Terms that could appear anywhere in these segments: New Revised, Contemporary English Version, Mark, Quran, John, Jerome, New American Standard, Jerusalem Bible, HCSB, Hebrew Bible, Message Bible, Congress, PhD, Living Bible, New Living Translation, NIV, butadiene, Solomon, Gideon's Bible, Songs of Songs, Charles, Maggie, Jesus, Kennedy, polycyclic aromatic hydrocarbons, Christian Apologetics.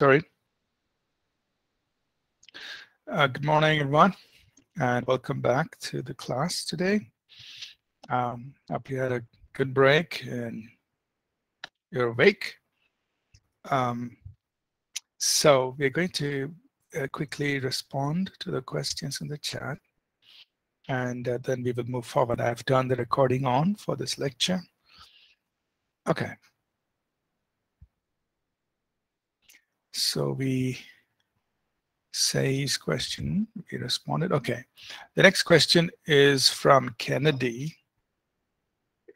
Sorry. Good morning, everyone, and welcome back to the class today. I hope you had a good break and you're awake. So we're going to quickly respond to the questions in the chat, and then we will move forward. I've turned the recording on for this lecture. Okay. So we say his question, we responded. Okay. The next question is from Kennedy.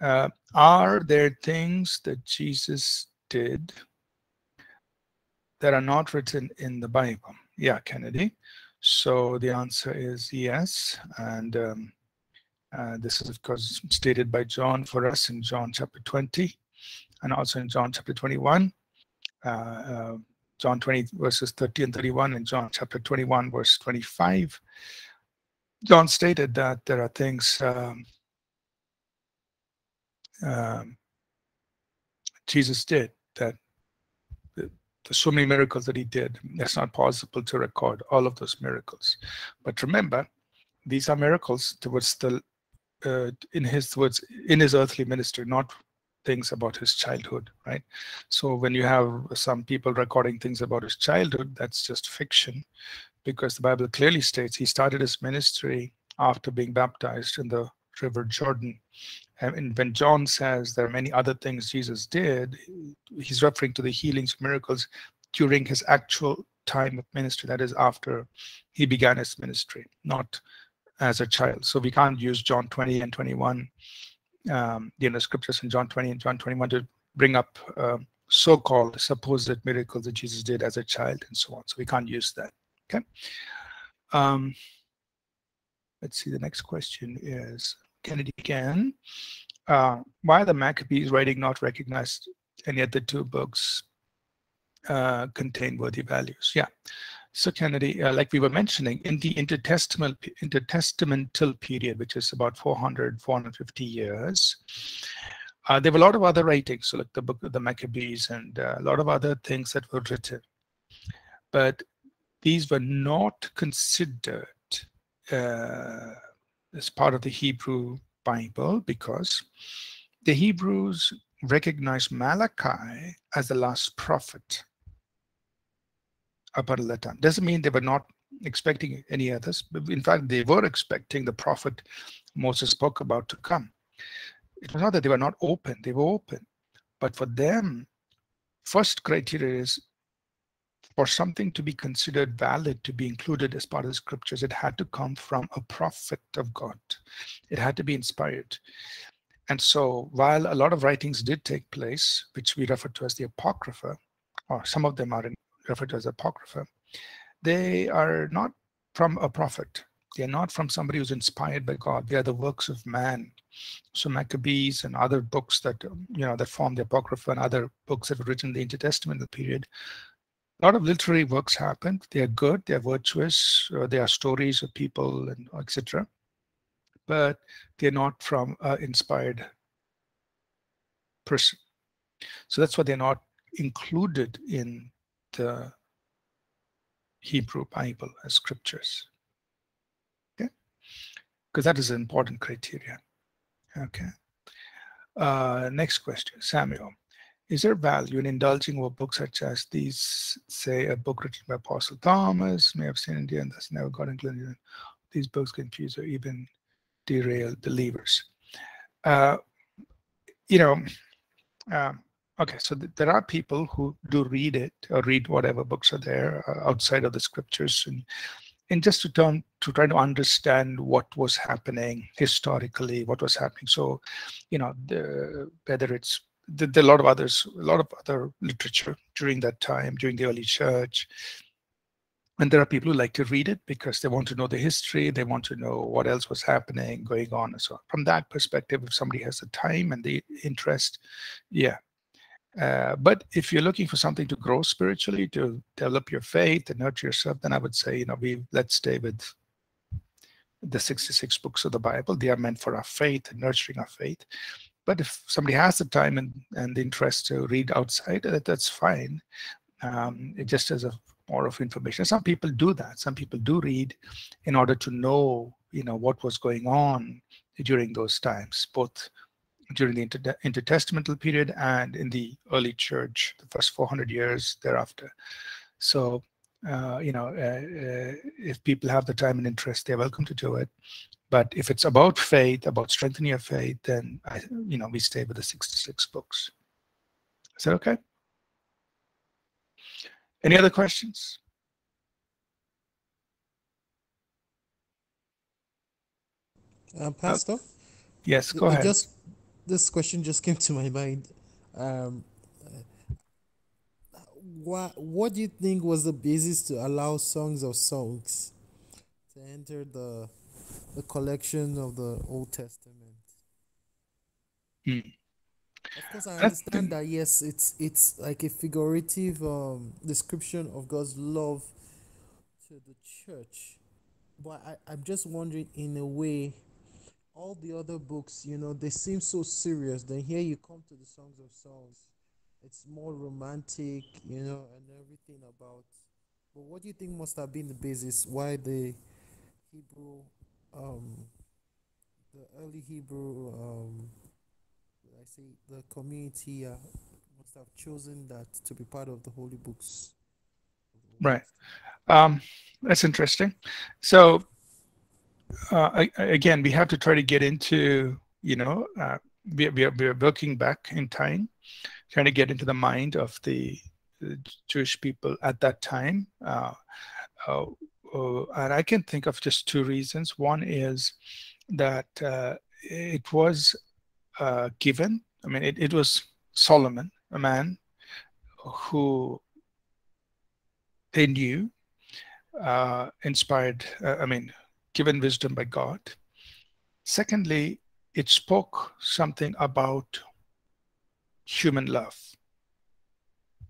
Are there things that Jesus did that are not written in the Bible? Yeah, Kennedy. So the answer is yes. And this is, of course, stated by John for us in John chapter 20 and also in John chapter 21. John 20 verses 30 and 31 and John chapter 21 verse 25. John stated that there are things Jesus did, that there's so many miracles that he did. It's not possible to record all of those miracles. But remember, these are miracles towards the in his earthly ministry, not things about his childhood, right? So when you have some people recording things about his childhood, that's just fiction, because the Bible clearly states he started his ministry after being baptized in the River Jordan. And when John says there are many other things Jesus did, he's referring to the healings, miracles during his actual time of ministry, that is after he began his ministry, not as a child. So we can't use John 20 and 21 scriptures in John 20 and John 21 to bring up so-called supposed miracles that Jesus did as a child and so on. So we can't use that. Okay. Let's see. The next question is Kennedy again. Why are the Maccabees writing not recognized, and yet the two books contain worthy values? Yeah. So Kennedy, like we were mentioning, in the intertestamental period, which is about 400, 450 years, there were a lot of other writings, so like the book of the Maccabees and a lot of other things that were written. But these were not considered as part of the Hebrew Bible, because the Hebrews recognized Malachi as the last prophet up until that time. Doesn't mean they were not expecting any others. In fact, they were expecting the prophet Moses spoke about to come. It was not that they were not open, they were open. But for them, first criteria is for something to be considered valid, to be included as part of the scriptures, it had to come from a prophet of God. It had to be inspired. And so while a lot of writings did take place, which we refer to as the Apocrypha, or some of them are referred to as Apocrypha, they are not from a prophet. They are not from somebody who's inspired by God. They are the works of man. So Maccabees and other books that, that form the Apocrypha and other books that were written in the intertestamental period, a lot of literary works happened. They are good, they are virtuous, they are stories of people, and etc. But they're not from an inspired person. So that's why they're not included in the Hebrew Bible as scriptures, okay, because that is an important criteria. Okay. Next question, Samuel. Is there value in indulging over books such as these, say a book written by Apostle Thomas, may have seen India and thus never got included? These books confuse or even derail believers. Okay, so there are people who do read it or read whatever books are there outside of the scriptures, and just to try to understand what was happening historically, what was happening. So, whether it's there are a lot of others, a lot of other literature during that time, during the early church. And there are people who like to read it because they want to know the history, they want to know what else was happening, going on, and so on. From that perspective, if somebody has the time and the interest, yeah. But if you're looking for something to grow spiritually, to develop your faith and nurture yourself, then I would say, let's stay with the 66 books of the Bible. They are meant for our faith and nurturing our faith. But if somebody has the time and the interest to read outside, that's fine. just as a more of information. Some people do that. Some people do read in order to know, you know, what was going on during those times, both during the intertestamental period and in the early church, the first 400 years thereafter. So, you know, if people have the time and interest, they're welcome to do it. But if it's about faith, about strengthening your faith, then, you know, we stay with the 66 books. Is that okay? Any other questions? Pastor? Yes, go ahead. Just, this question just came to my mind. What do you think was the basis to allow Songs of Songs to enter the collection of the Old Testament? Of course, I understand that, yes, it's like a figurative description of God's love to the church. But I'm just wondering, in a way, all the other books, you know, they seem so serious. Then here you come to the Songs of Songs. It's more romantic, you know, and everything about. But what do you think must have been the basis why the Hebrew, the early Hebrew, I say the community must have chosen that to be part of the holy books? Right. That's interesting. So, again, we have to try to get into, you know, we are working back in time, trying to get into the mind of the Jewish people at that time. And I can think of just two reasons. One is that it was given. I mean, it was Solomon, a man who they knew, inspired, I mean, given wisdom by God. Secondly, it spoke something about human love,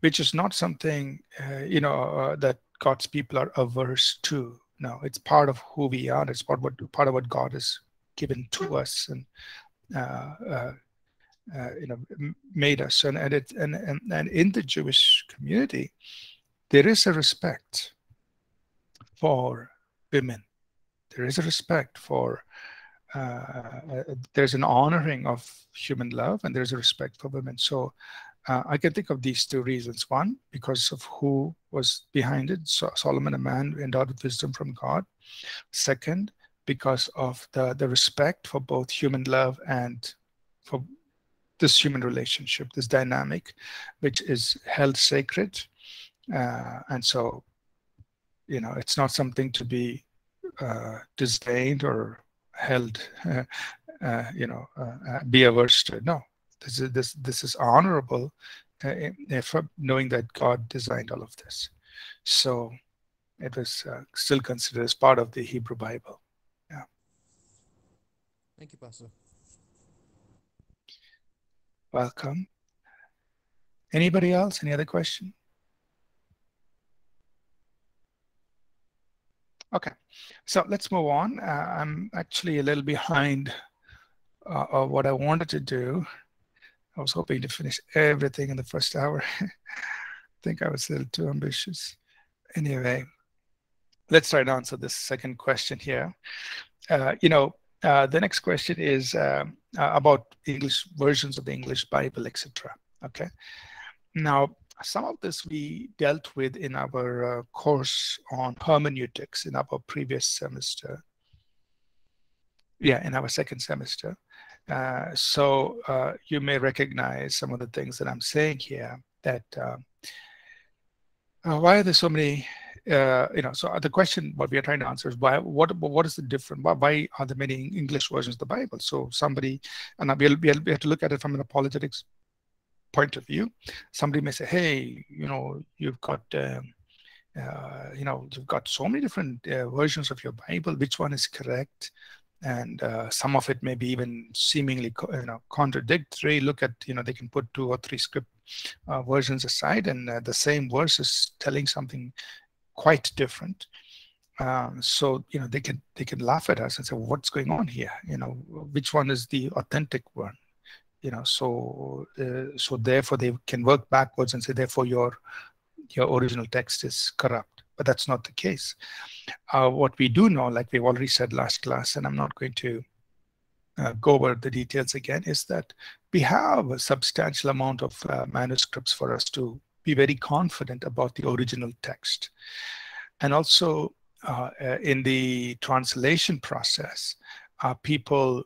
which is not something, you know, that God's people are averse to. No, it's part of who we are. It's part of what God has given to us and you know, made us. And in the Jewish community, there is a respect for women. There is a respect for, there's an honoring of human love, and there's a respect for women. So I can think of these two reasons. One, because of who was behind it. So Solomon, a man endowed with wisdom from God. Second, because of the respect for both human love and for this human relationship, this dynamic, which is held sacred. And so, you know, it's not something to be disdained or held, you know, be averse to. No, this is honorable, for knowing that God designed all of this. So it was still considered as part of the Hebrew Bible. Yeah. Thank you, Pastor. Welcome. Anybody else? Any other question? Okay, so let's move on. I'm actually a little behind of what I wanted to do. I was hoping to finish everything in the first hour. I think I was a little too ambitious. Anyway, let's try to answer this second question here. You know, the next question is about English versions of the English Bible, etc. Okay, now, some of this we dealt with in our course on hermeneutics in our previous semester. Yeah, in our second semester. So you may recognize some of the things that I'm saying here, that why are there so many, you know, so the question what we are trying to answer is why, what is the difference? Why are there many English versions of the Bible? So somebody, and we have to look at it from an apologetics point of view. Somebody may say, "Hey, you know, you've got so many different versions of your Bible. Which one is correct?" And some of it may be even seemingly, you know, contradictory. Look at, you know, they can put 2 or 3 script versions aside, and the same verse is telling something quite different. So, you know, they can laugh at us and say, well, "What's going on here? You know, which one is the authentic one?" You know, so therefore they can work backwards and say, therefore your your original text is corrupt. But that's not the case. What we do know, like we've already said last class, and I'm not going to go over the details again, is that we have a substantial amount of manuscripts for us to be very confident about the original text. And also in the translation process, people,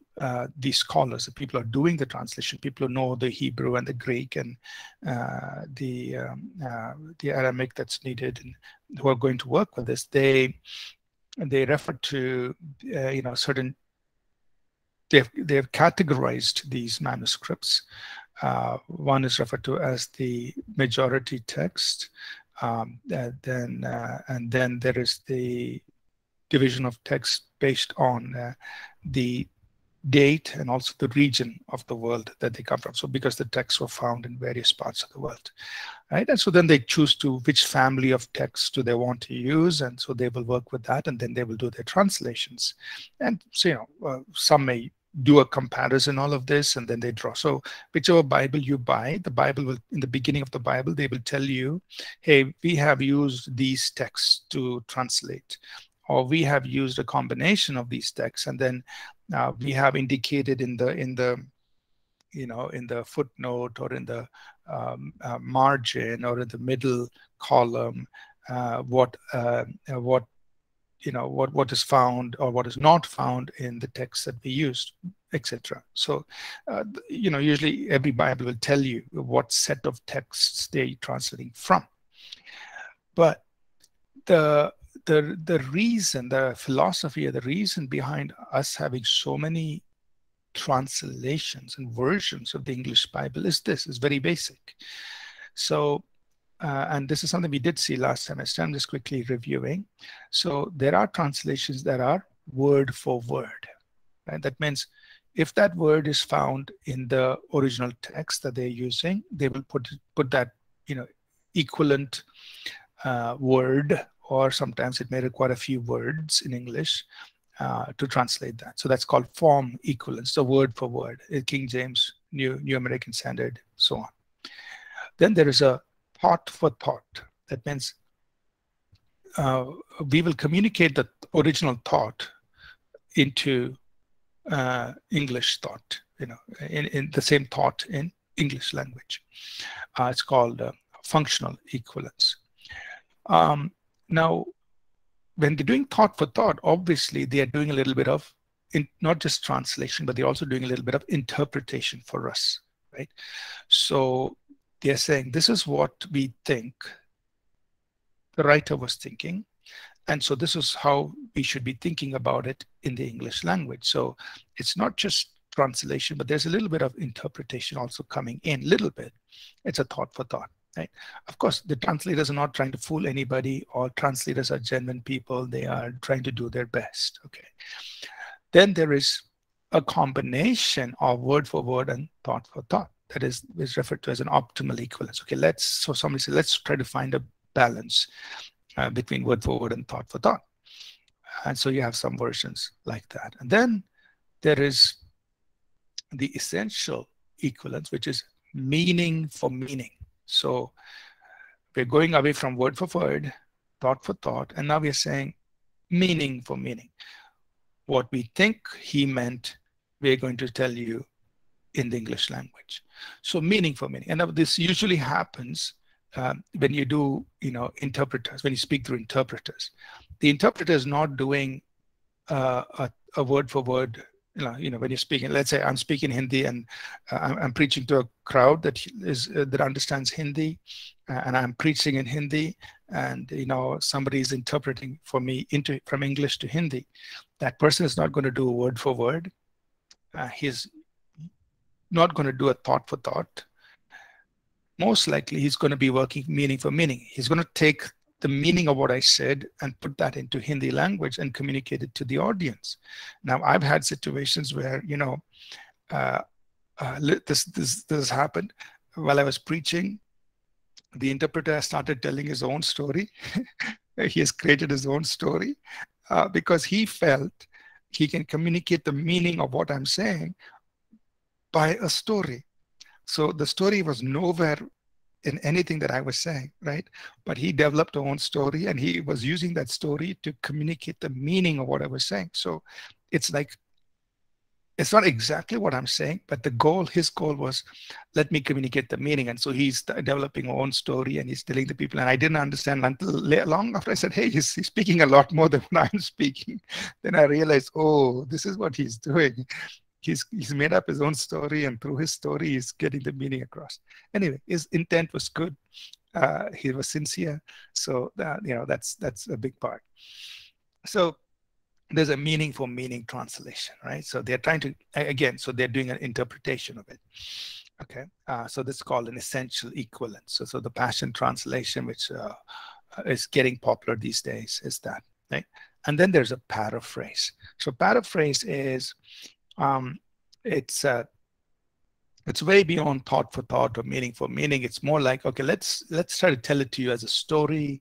these scholars, the people who are doing the translation, people who know the Hebrew and the Greek and the Aramaic that's needed, and who are going to work with this, they refer to you know, certain. They've categorized these manuscripts. One is referred to as the majority text, and then there is the division of text based on the date and also the region of the world that they come from. So because the texts were found in various parts of the world, right? And so then they choose to which family of texts do they want to use, and so they will work with that, and then they will do their translations. And so, you know, some may do a comparison, all of this, and then they draw. So whichever Bible you buy, the Bible will, in the beginning of the Bible, they will tell you, hey, we have used these texts to translate, or we have used a combination of these texts, and then we have indicated in the footnote or in the margin or in the middle column what is found or what is not found in the text that we used, etc. So you know, usually every Bible will tell you what set of texts they're translating from. But the reason, the philosophy, or the reason behind us having so many translations and versions of the English Bible is this. It's very basic. So, and this is something we did see last semester. I'm just quickly reviewing. So there are translations that are word for word. Right? That means if that word is found in the original text that they're using, they will put that, you know, equivalent word, or sometimes it may require a few words in English to translate that. So that's called form equivalence, so word for word, King James, New American Standard, so on. Then there is a thought for thought. That means we will communicate the original thought into English thought, you know, in the same thought in English language. It's called functional equivalence. Now, when they're doing thought for thought, obviously they are doing a little bit of, not just translation, but they're also doing a little bit of interpretation for us, right? So they're saying, this is what we think the writer was thinking, and so this is how we should be thinking about it in the English language. So it's not just translation, but there's a little bit of interpretation also coming in, little bit. It's a thought for thought. Right. Of course, the translators are not trying to fool anybody, or translators are genuine people. They are trying to do their best. Okay. Then there is a combination of word for word and thought for thought that is referred to as an optimal equivalence. Okay. So somebody said, let's try to find a balance between word for word and thought for thought. And so you have some versions like that. And then there is the essential equivalence, which is meaning for meaning. So we're going away from word for word, thought for thought, and now we're saying meaning for meaning. What we think he meant, we're going to tell you in the English language. So meaning for meaning. And this usually happens when you do, you know, interpreters, when you speak through interpreters. The interpreter is not doing a word for word. You know, when you're speaking, let's say I'm speaking Hindi and I'm preaching to a crowd that is that understands Hindi, and I'm preaching in Hindi, and you know, somebody is interpreting for me from English to Hindi. That person is not going to do word for word. He's not going to do a thought for thought. Most likely, he's going to be working meaning for meaning. He's going to take the meaning of what I said and put that into Hindi language and communicate it to the audience. Now, I've had situations where, you know, this happened while I was preaching. The interpreter started telling his own story. He has created his own story because he felt he can communicate the meaning of what I'm saying by a story. So the story was nowhere in anything that I was saying, right? But he developed his own story, and he was using that story to communicate the meaning of what I was saying. So it's like, it's not exactly what I'm saying, but the goal, his goal was, let me communicate the meaning. And so he's developing his own story, and he's telling the people, and I didn't understand until long after I said, hey, he's speaking a lot more than what I'm speaking. Then I realized, oh, this is what he's doing. He's made up his own story, and through his story, he's getting the meaning across. Anyway, his intent was good. He was sincere. So that, you know, that's a big part. So there's a meaning for meaning translation, right? So they're trying to, again, so they're doing an interpretation of it. Okay, so this is called an essential equivalent. So the Passion Translation, which is getting popular these days, is that, right? And then there's a paraphrase. So paraphrase is, it's way beyond thought for thought or meaning for meaning. It's more like, okay, let's try to tell it to you as a story.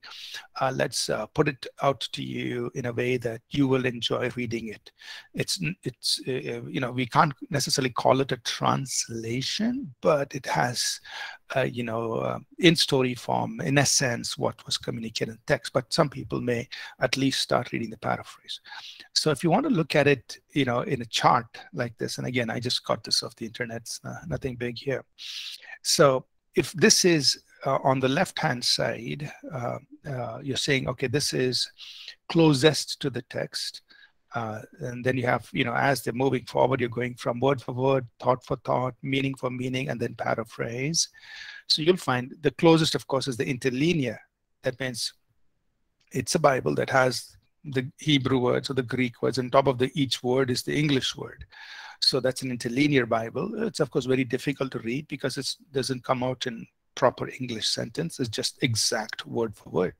Let's put it out to you in a way that you will enjoy reading it. It's you know, we can't necessarily call it a translation, but it has you know, in story form, in essence, what was communicated in text. But some people may at least start reading the paraphrase. So if you want to look at it, you know, in a chart like this, and again, I just got this off the internet. Nothing big here. So if this is on the left-hand side, you're saying, okay, this is closest to the text. And then you have, you know, as they're moving forward, you're going from word for word, thought for thought, meaning for meaning, and then paraphrase. So you'll find the closest, of course, is the interlinear. That means it's a Bible that has the Hebrew words or the Greek words. On top of the each word is the English word. So that's an interlinear Bible. It's, of course, very difficult to read because it doesn't come out in proper English sentence. It's just exact word for word.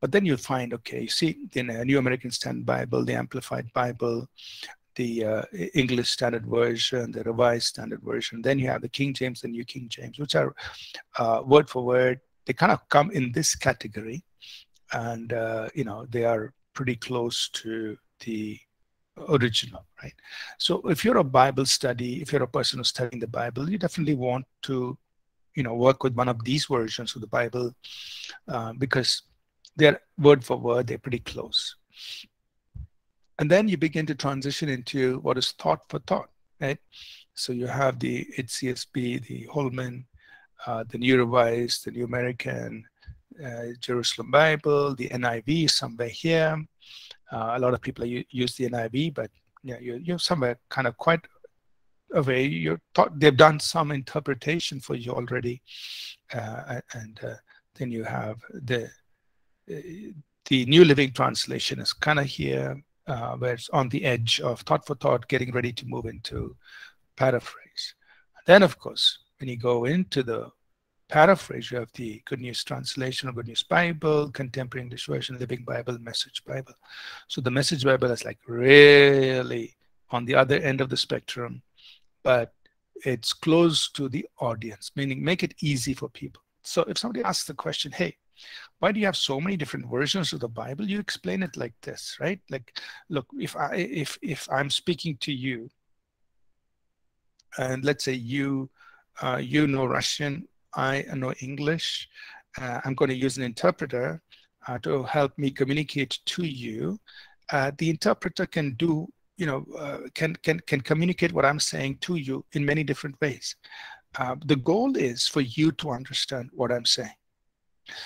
But then you'll find, okay, you see, in a New American Standard Bible, the Amplified Bible, the English Standard Version, the Revised Standard Version, then you have the King James and New King James, which are word for word. They kind of come in this category, and, you know, they are pretty close to the original, right? So if you're a Bible study, if you're a person who's studying the Bible, you definitely want to, you know, work with one of these versions of the Bible because they're word for word, they're pretty close. And then you begin to transition into what is thought for thought, right? So you have the HCSB, the Holman, the New Revised, the New American, Jerusalem Bible, the NIV somewhere here. A lot of people use the NIV, but yeah, you're somewhere kind of quite away. You're thought they've done some interpretation for you already, and then you have the New Living Translation is kind of here, where it's on the edge of thought for thought, getting ready to move into paraphrase. And then, of course, when you go into the paraphrase, you have the Good News Translation or Good News Bible, Contemporary English Version, Living Bible, Message Bible. So the Message Bible is like really on the other end of the spectrum, but it's close to the audience, meaning make it easy for people. So if somebody asks the question, hey, why do you have so many different versions of the Bible? You explain it like this, right? Like, look, if I'm speaking to you, and let's say you you know Russian, I know English, I'm going to use an interpreter to help me communicate to you. The interpreter can do, you know, can communicate what I'm saying to you in many different ways. The goal is for you to understand what I'm saying.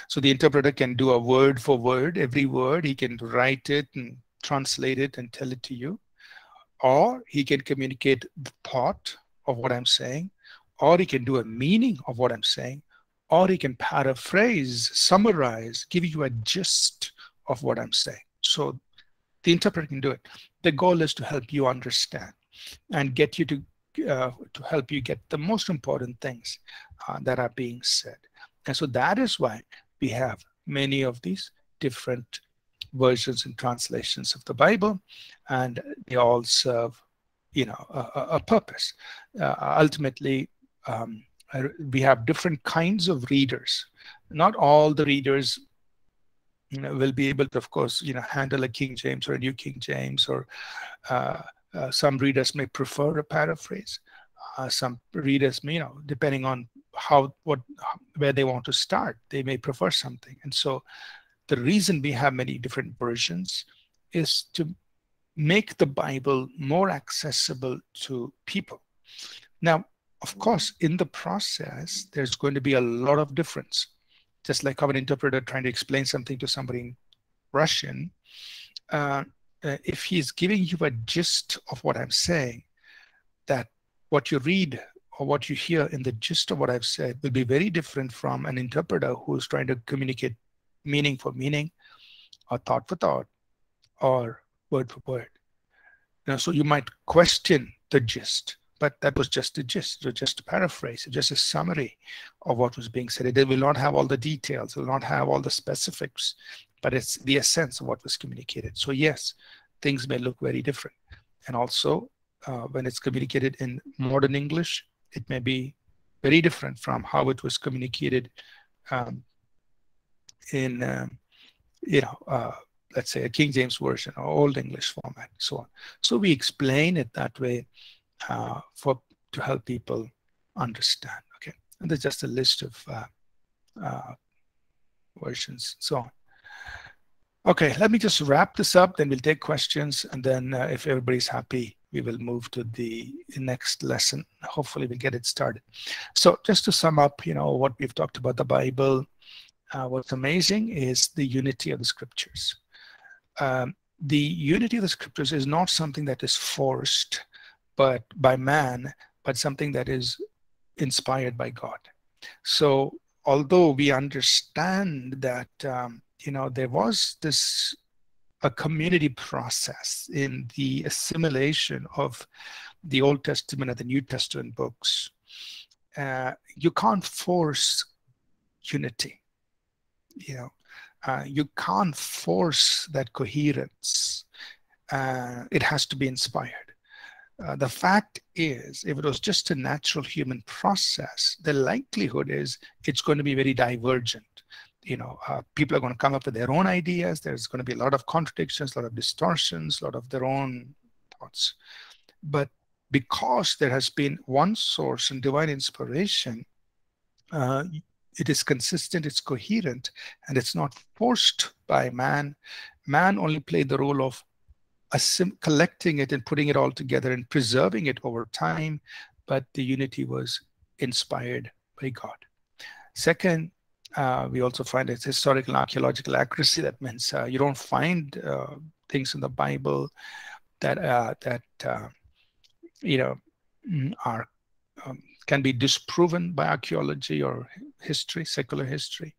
So the interpreter can do a word for word, every word, he can write it and translate it and tell it to you, or he can communicate the thought of what I'm saying, or he can do a meaning of what I'm saying, or he can paraphrase, summarize, give you a gist of what I'm saying. So the interpreter can do it. The goal is to help you understand and get you to help you get the most important things that are being said. And so that is why we have many of these different versions and translations of the Bible, and they all serve, you know, a purpose. Ultimately, we have different kinds of readers. Not all the readers, you know, will be able to, of course, you know, handle a King James or a New King James, or some readers may prefer a paraphrase. Some readers may, you know, depending on where they want to start. They may prefer something. And so the reason we have many different versions is to make the Bible more accessible to people. Now, of course, in the process, there's going to be a lot of difference. Just like how an interpreter trying to explain something to somebody in Russian, if he's giving you a gist of what I'm saying, that what you read or what you hear in the gist of what I've said will be very different from an interpreter who's trying to communicate meaning for meaning, or thought for thought, or word for word. Now, so you might question the gist, but that was just the gist, or just a paraphrase, or just a summary of what was being said. It will not have all the details, it will not have all the specifics, but it's the essence of what was communicated. So yes, things may look very different. And also, when it's communicated in modern English, it may be very different from how it was communicated in, let's say a King James Version or Old English format, and so on. So we explain it that way to help people understand. Okay, and there's just a list of versions, so on. Okay, let me just wrap this up, then we'll take questions, and then if everybody's happy, we will move to the next lesson. Hopefully we'll get it started. So just to sum up, you know, what we've talked about the Bible, what's amazing is the unity of the scriptures. The unity of the scriptures is not something that is forced but by man, but something that is inspired by God. So although we understand that, you know, there was this a community process in the assimilation of the Old Testament and the New Testament books, you can't force unity. You know, you can't force that coherence. It has to be inspired. The fact is, if it was just a natural human process, the likelihood is it's going to be very divergent. You know, people are going to come up with their own ideas. There's going to be a lot of contradictions, a lot of distortions, a lot of their own thoughts. But because there has been one source and divine inspiration, it is consistent, it's coherent, and it's not forced by man. Man only played the role of collecting it and putting it all together and preserving it over time, but the unity was inspired by God. Second, we also find its historical and archaeological accuracy. That means you don't find things in the Bible that you know are can be disproven by archaeology or history, secular history.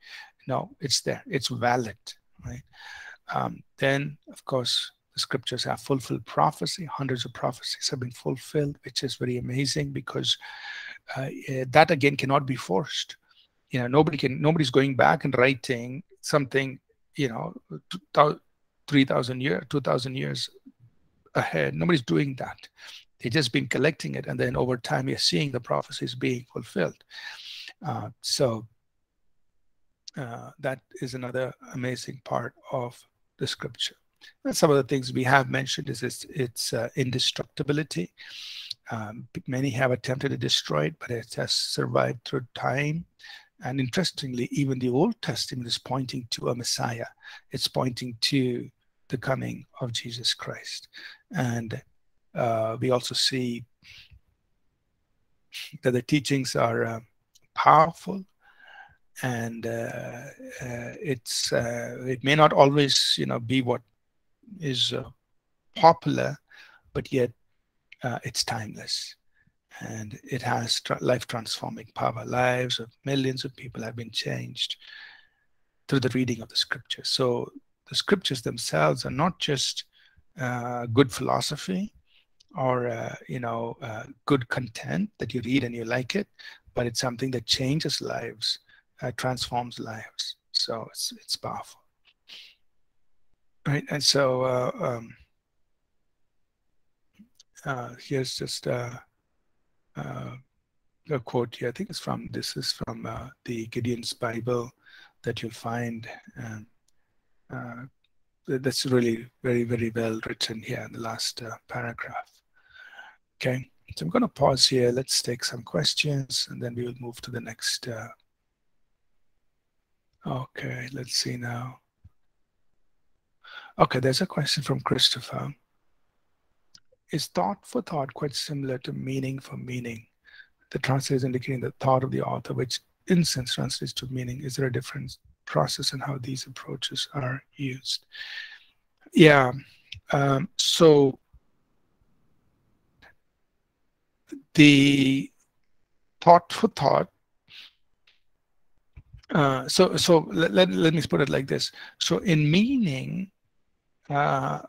No, it's there. It's valid, right? Then, of course, the scriptures have fulfilled prophecy. Hundreds of prophecies have been fulfilled, which is very amazing because that again cannot be forced. You know, nobody's going back and writing something, you know, 3,000 years, 2,000 years ahead. Nobody's doing that. They've just been collecting it, and then over time you're seeing the prophecies being fulfilled. So that is another amazing part of the scripture. And some of the things we have mentioned is its indestructibility. Many have attempted to destroy it, but it has survived through time. And interestingly, even the Old Testament is pointing to a Messiah. It's pointing to the coming of Jesus Christ. And we also see that the teachings are powerful, and it may not always, you know, be what is popular, but yet it's timeless, and it has life-transforming power. Lives of millions of people have been changed through the reading of the scriptures. So the scriptures themselves are not just good philosophy or you know, good content that you read and you like it, but it's something that changes lives, transforms lives. So it's powerful, right? And so here's just a quote here. I think it's from, this is from the Gideon's Bible that you'll find. That's really very, very well written here in the last paragraph. Okay, So I'm going to pause here. Let's take some questions, and then we will move to the next. Okay, let's see now. Okay, there's a question from Christopher. Is thought for thought quite similar to meaning for meaning? The translator is indicating the thought of the author, which in sense translates to meaning. Is there a different process in how these approaches are used? Yeah, so the thought for thought, so let me put it like this. So in meaning, I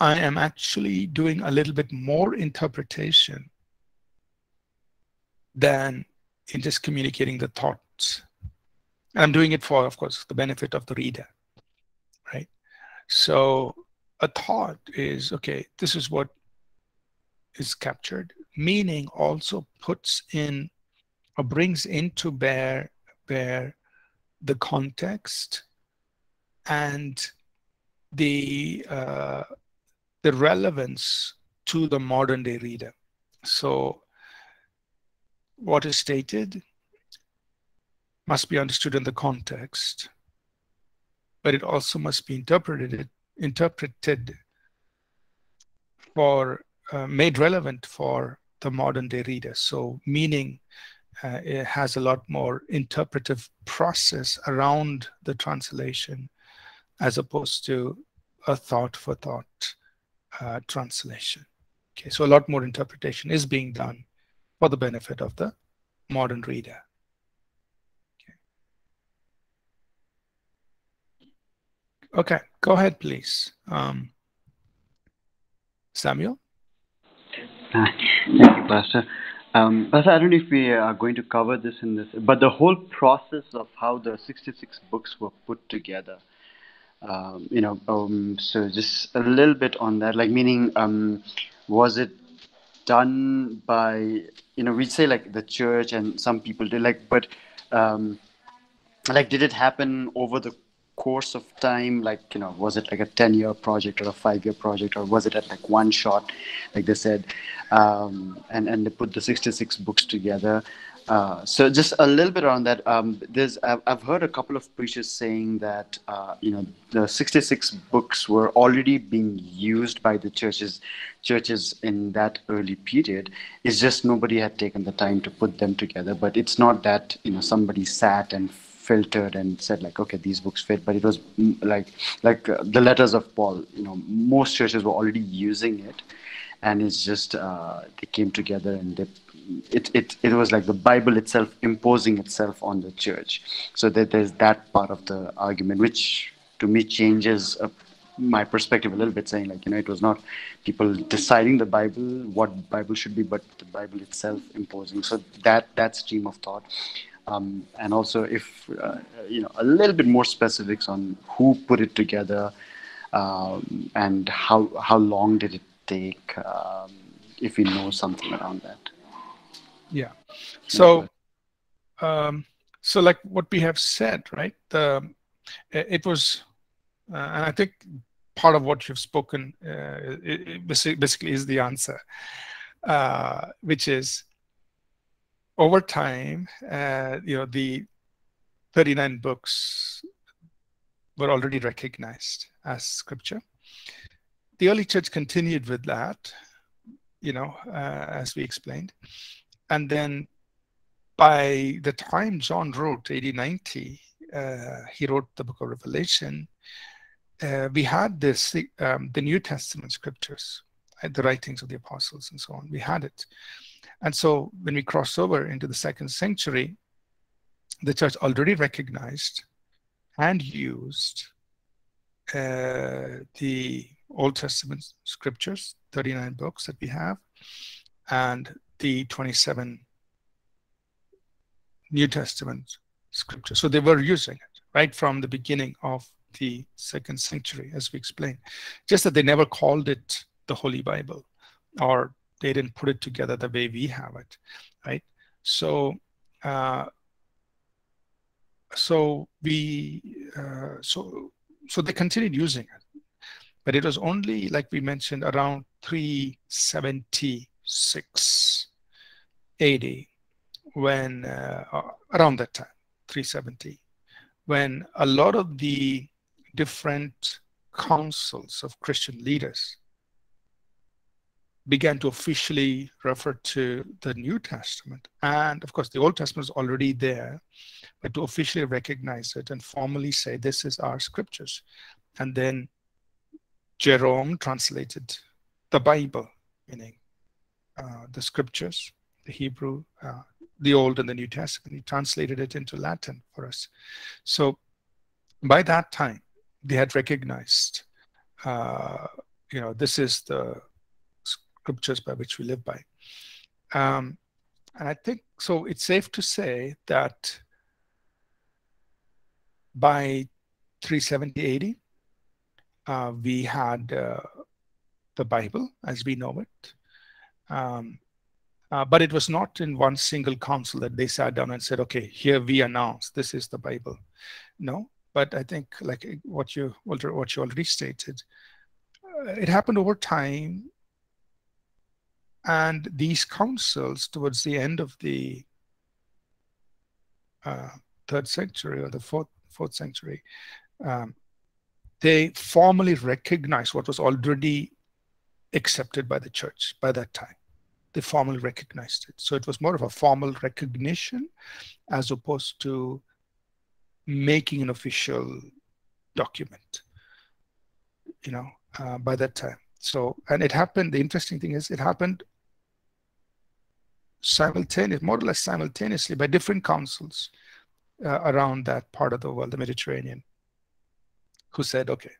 am actually doing a little bit more interpretation than in just communicating the thoughts. And I'm doing it for, of course, the benefit of the reader, right? So a thought is, okay, this is what is captured. Meaning also puts in or brings into bear the context and the relevance to the modern day reader. So what is stated must be understood in the context, but it also must be interpreted for made relevant for the modern day reader. So meaning it has a lot more interpretive process around the translation as opposed to a thought for thought translation. Okay, so a lot more interpretation is being done for the benefit of the modern reader. Okay, go ahead, please. Samuel? Thank you, Pastor. Pastor, I don't know if we are going to cover this in this, but the whole process of how the 66 books were put together, so just a little bit on that, like meaning, was it done by, we say like the church and some people do like, but like did it happen over the course of time, like was it like a 10-year project or a 5-year project, or was it at like one shot, like they said, and they put the 66 books together? So just a little bit on that. I've heard a couple of preachers saying that the 66 books were already being used by the churches in that early period. It's just nobody had taken the time to put them together, but it's not that somebody sat and filtered and said like, okay, these books fit, but it was like the letters of Paul, most churches were already using it, and it's just they came together and it was like the Bible itself imposing itself on the church. So that there's that part of the argument, which to me changes my perspective a little bit, saying like, it was not people deciding the Bible, what Bible should be, but the Bible itself imposing. So that stream of thought. And also if, a little bit more specifics on who put it together, and how long did it take, if we know something around that. Yeah. So, like what we have said, right? It was, and I think part of what you've spoken it basically is the answer, which is, over time, the 39 books were already recognized as scripture. The early church continued with that, as we explained. And then by the time John wrote, AD 90, he wrote the book of Revelation, we had this, the New Testament scriptures, the writings of the apostles and so on. We had it. And so when we cross over into the 2nd century, the church already recognized and used the Old Testament scriptures, 39 books that we have, and the 27 New Testament scriptures. So they were using it right from the beginning of the 2nd century, as we explained, just that they never called it the Holy Bible, or they didn't put it together the way we have it, right? So, so they continued using it, but it was only, like we mentioned, around 376 AD, when around that time, 370, when a lot of the different councils of Christian leaders began to officially refer to the New Testament. And of course, the Old Testament is already there, but to officially recognize it and formally say, this is our scriptures. And then Jerome translated the Bible, meaning the scriptures, the Hebrew, the Old and the New Testament. He translated it into Latin for us. So by that time, they had recognized, you know, this is the scriptures by which we live by. And I think, so it's safe to say that by 370 AD, we had the Bible as we know it. But it was not in one single council that they sat down and said, okay, here we announce, this is the Bible. No, but I think like what you already stated, it happened over time. And these councils towards the end of the 3rd century or the 4th century, they formally recognized what was already accepted by the church by that time. They formally recognized it. So it was more of a formal recognition as opposed to making an official document, you know, by that time. So, and it happened, the interesting thing is it happened simultaneously, more or less simultaneously, by different councils around that part of the world, the Mediterranean, who said, okay,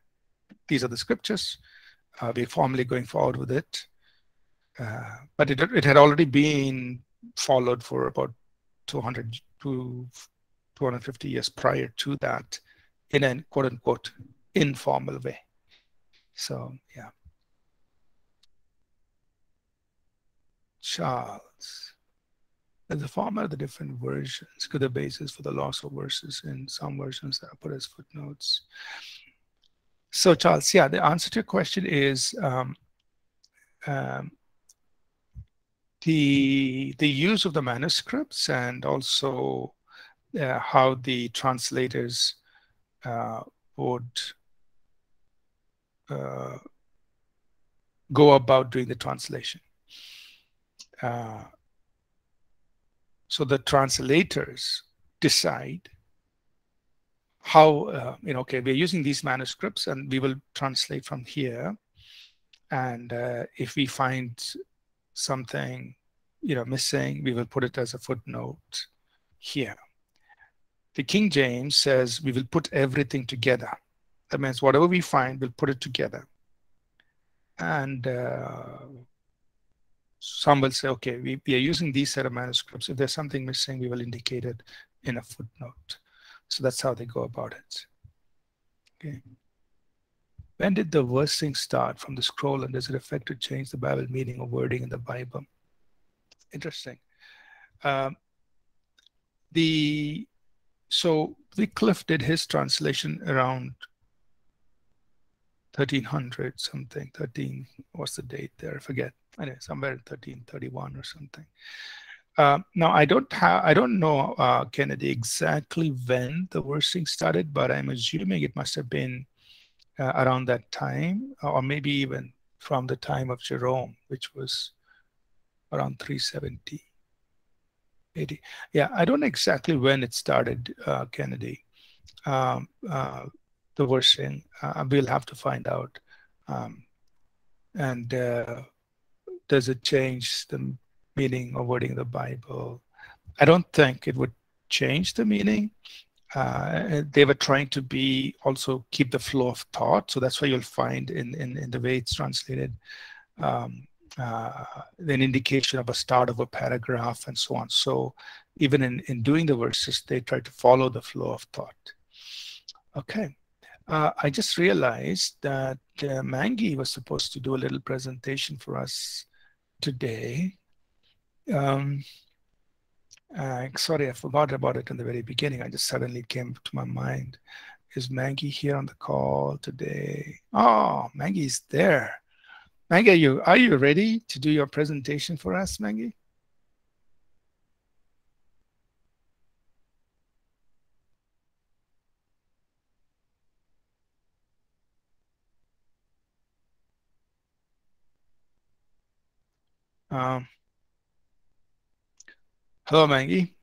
these are the scriptures, we're formally going forward with it. But it had already been followed for about 200 to 250 years prior to that in a quote unquote informal way. So, yeah. Charles, and the format of the different versions could be the basis for the loss of verses in some versions that are put as footnotes. So Charles, yeah, the answer to your question is the use of the manuscripts and also how the translators would go about doing the translation. So the translators decide how, you know, okay, we're using these manuscripts and we will translate from here. And if we find something, you know, missing, we will put it as a footnote here. The King James says we will put everything together. That means whatever we find, we'll put it together. And some will say, okay, we are using these set of manuscripts. If there's something missing, we will indicate it in a footnote. So that's how they go about it. Okay. When did the versing start from the scroll, and does it affect to change the Bible meaning or wording in the Bible? Interesting. So Wycliffe did his translation around 1300 something, 13, what's the date there? I forget. Anyway, somewhere in 1331 or something. Now I don't know Kennedy exactly when the versing started, but I'm assuming it must have been around that time, or maybe even from the time of Jerome, which was around 370 AD. Yeah, I don't know exactly when it started, Kennedy. The versing, we'll have to find out. Does it change the meaning or wording of the Bible? I don't think it would change the meaning. They were trying to be also keep the flow of thought. So that's why you'll find in the way it's translated, an indication of a start of a paragraph and so on. So even in doing the verses, they try to follow the flow of thought. Okay. I just realized that Mangi was supposed to do a little presentation for us today. Sorry, I forgot about it in the very beginning. I just suddenly came to my mind. Is Maggie here on the call today? Oh, Maggie's there. Maggie, are you ready to do your presentation for us, Maggie? Hello, Maggie.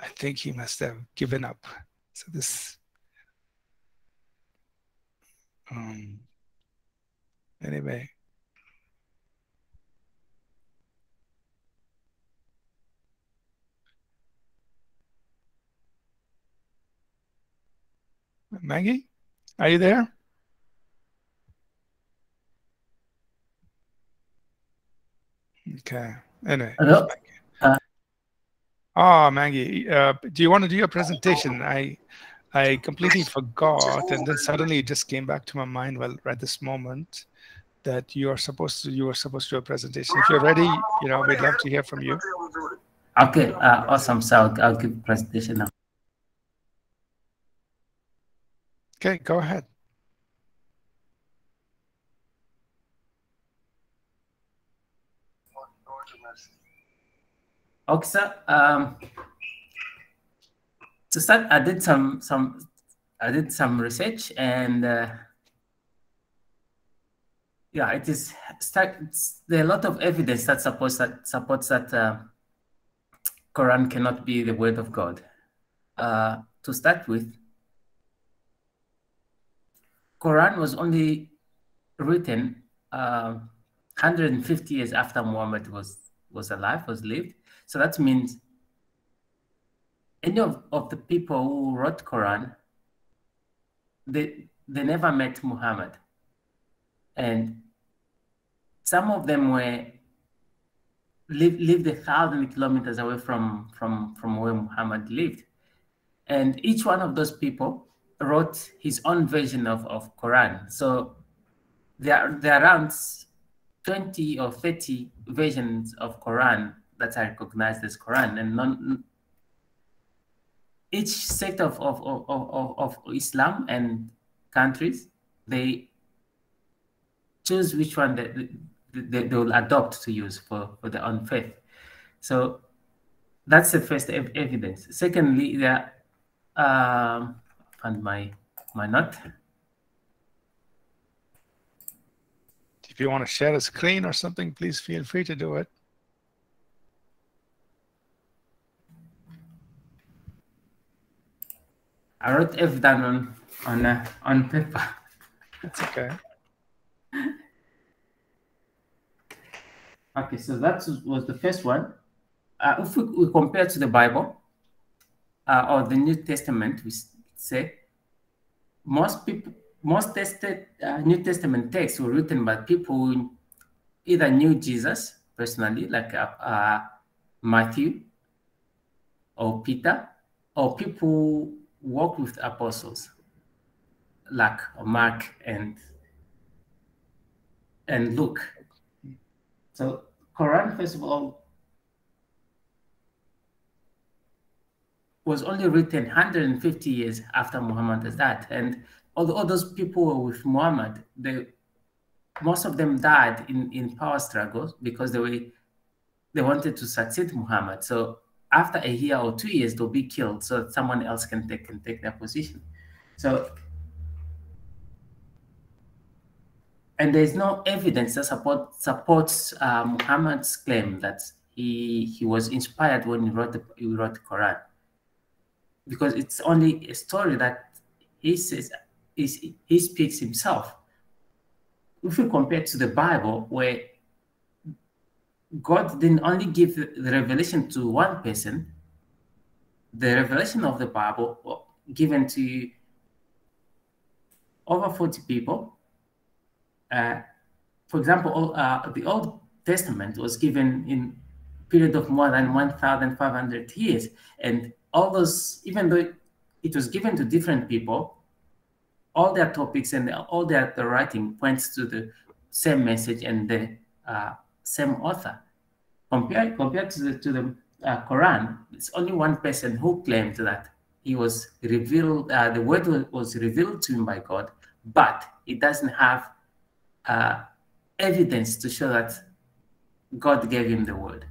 I think he must have given up. So this, anyway. Maggie, are you there? Okay. Anyway. Hello. Oh, Maggie, do you want to do your presentation? I completely forgot, and then suddenly it just came back to my mind. Well, right this moment, that you are supposed to do a presentation. If you're ready, you know, we'd love to hear from you. Okay, awesome. So I'll give a presentation now. Okay, go ahead. Okay, so to start, I did some research, and yeah, it is there are a lot of evidence that supports that Quran cannot be the word of God. To start with, Quran was only written 150 years after Muhammad was lived. So that means any of the people who wrote Quran, they never met Muhammad. And some of them lived 1,000 kilometers away from where Muhammad lived. And each one of those people wrote his own version of Quran. So there are around 20 or 30 versions of Quran that are recognized as Quran, and each sect of Islam and countries, they choose which one they will adopt to use for their own faith. So that's the first evidence. Secondly, there and my note. If you want to share a screen or something, please feel free to do it. I wrote everything on paper. That's okay. Okay, so that was the first one. If we compare to the Bible or the New Testament, we say most New Testament texts were written by people who either knew Jesus personally, like Matthew or Peter, or people who worked with apostles, like Mark and Luke. So Quran, first of all, was only written 150 years after Muhammad's death. And all those people who were with Muhammad, most of them died in power struggles because they wanted to succeed Muhammad. So after a year or 2 years, they'll be killed so that someone else can take their position. So, and there's no evidence that supports Muhammad's claim that he was inspired when he wrote the Quran, because it's only a story that he says he speaks himself. If we compare to the Bible, where God didn't only give the revelation to one person, the revelation of the Bible was given to over 40 people. For example, the Old Testament was given in a period of more than 1,500 years, and all those, even though it was given to different people, all their topics and all their writing points to the same message and the same author. Compared to the Quran, it's only one person who claimed that he was revealed, the word was revealed to him by God, but it doesn't have evidence to show that God gave him the word.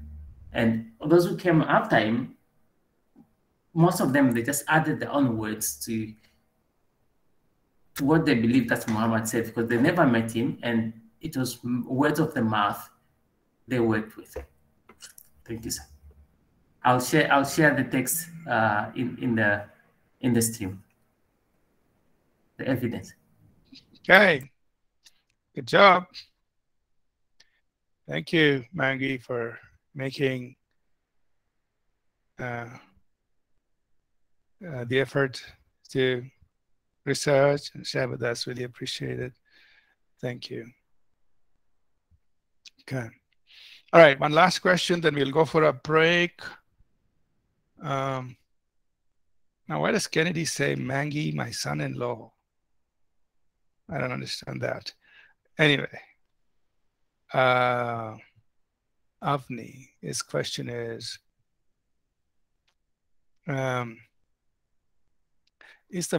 And those who came after him, most of them, they just added their own words to what they believed that Muhammad said, because they never met him, and it was words of the mouth they worked with. Thank you, sir. I'll share the text in the stream, the evidence. Okay, good job. Thank you, Mangi, for making the effort to research and share with us. Really appreciate it. Thank you. Okay. All right, one last question, then we'll go for a break. Now, why does Kennedy say, Mangi, my son-in-law? I don't understand that. Anyway, Avni, his question is the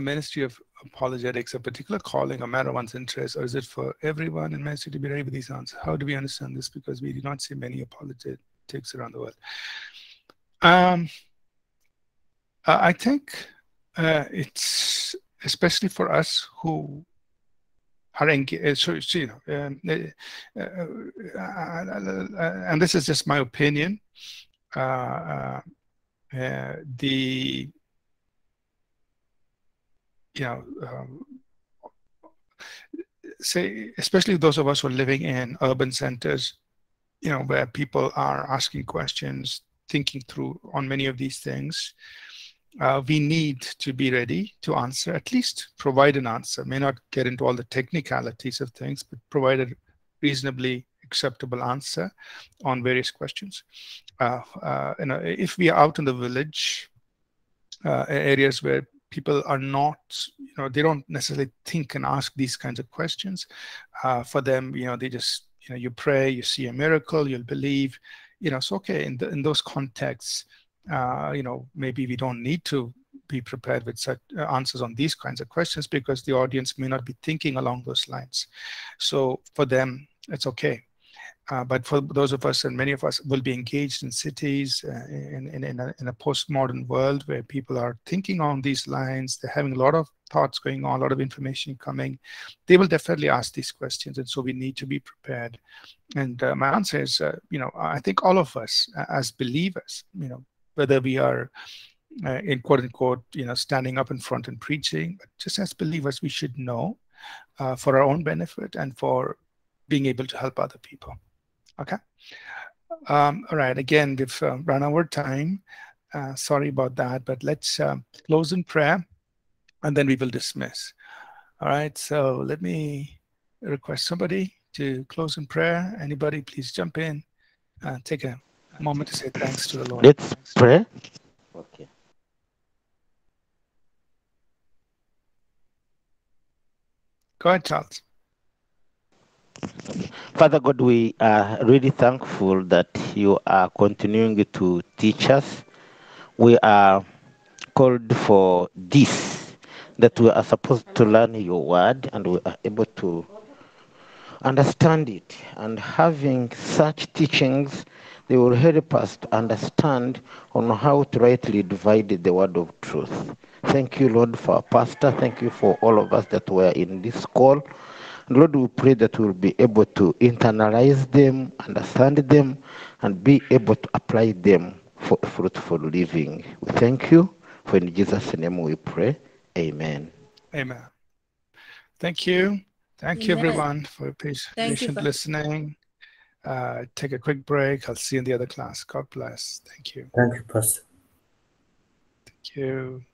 ministry of apologetics a particular calling or matter of one's interest, or is it for everyone in ministry to be ready with these answers? How do we understand this? Because we do not see many apologetics around the world. I think it's especially for us who are engaged. So, you know, and this is just my opinion. Say, especially those of us who are living in urban centers, you know, where people are asking questions, thinking through on many of these things, we need to be ready to answer, at least provide an answer. May not get into all the technicalities of things, but provide a reasonably acceptable answer on various questions. You know, if we are out in the village, areas where people are not, you know, they don't necessarily think and ask these kinds of questions. For them, you know, they just, you know, you pray, you see a miracle, you'll believe, you know, it's okay. In those contexts, you know, maybe we don't need to be prepared with such answers on these kinds of questions, because the audience may not be thinking along those lines. So for them, it's okay. But for those of us, and many of us will be engaged in cities, in a postmodern world where people are thinking on these lines, they're having a lot of thoughts going on, a lot of information coming, they will definitely ask these questions. And so we need to be prepared. And my answer is, you know, I think all of us as believers, you know, whether we are in quote unquote, you know, standing up in front and preaching, but just as believers, we should know for our own benefit and for being able to help other people. Okay. All right. Again, we've run over time. Sorry about that, but let's close in prayer and then we will dismiss. All right. So let me request somebody to close in prayer. Anybody, please jump in and take a moment to say thanks to the Lord. Let's pray. Okay. Go ahead, Charles. Father God, we are really thankful that you are continuing to teach us. We are called for this, that we are supposed to learn your word and we are able to understand it. And having such teachings, they will help us to understand on how to rightly divide the word of truth. Thank you, Lord, for our pastor. Thank you for all of us that were in this call. Lord, we pray that we'll be able to internalize them, understand them, and be able to apply them for a fruitful living. We thank you, for in Jesus' name we pray. Amen. Amen. Thank you. Thank you, everyone, for patient listening. Take a quick break. I'll see you in the other class. God bless. Thank you. Thank you, Pastor. Thank you.